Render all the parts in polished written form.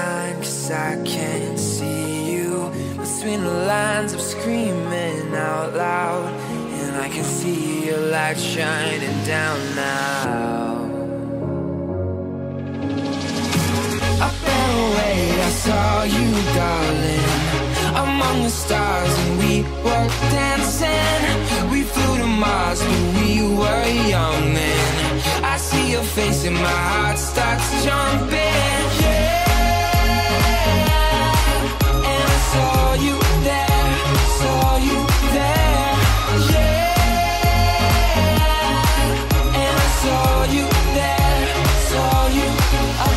sign, cause I can't see you between the lines. I'm screaming out loud, and I can see your light shining down now. Up and away, I saw you, darling, among the stars, and we were dancing. We flew to Mars, but we were young then. I see your face and my heart starts jumping. Yeah, and I saw you there, saw you there. Yeah, and I saw you there, saw you up and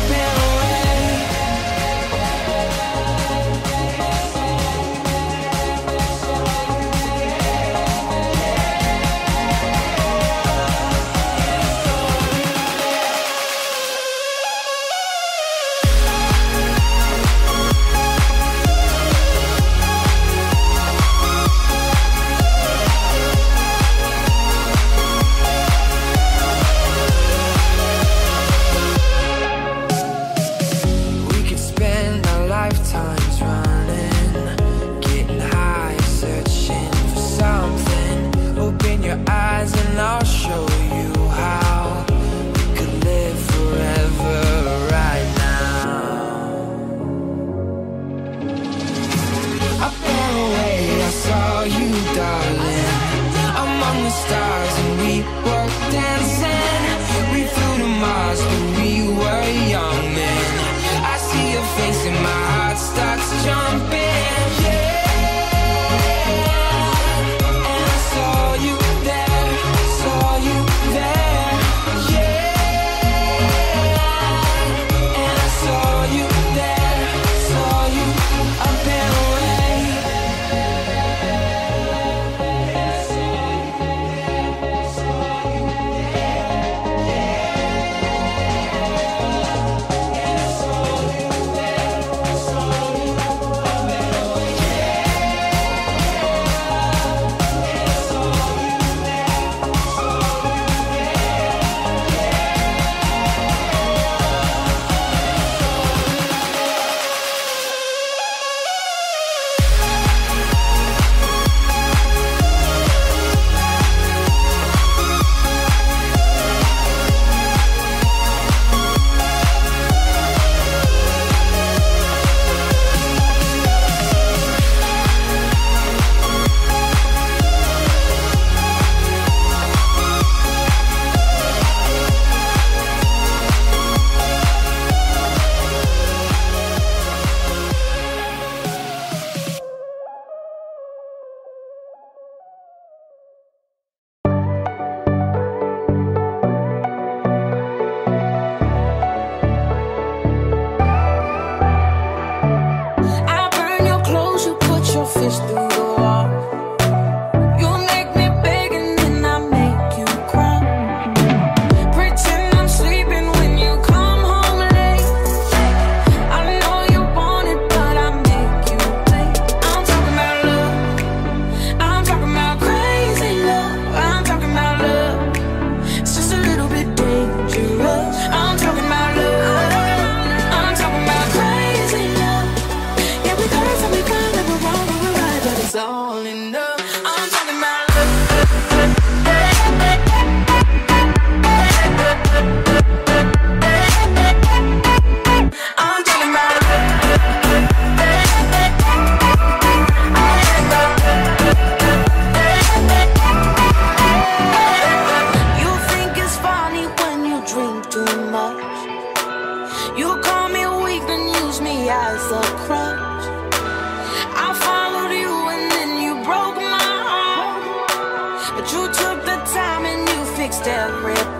you took the time and you fixed everything.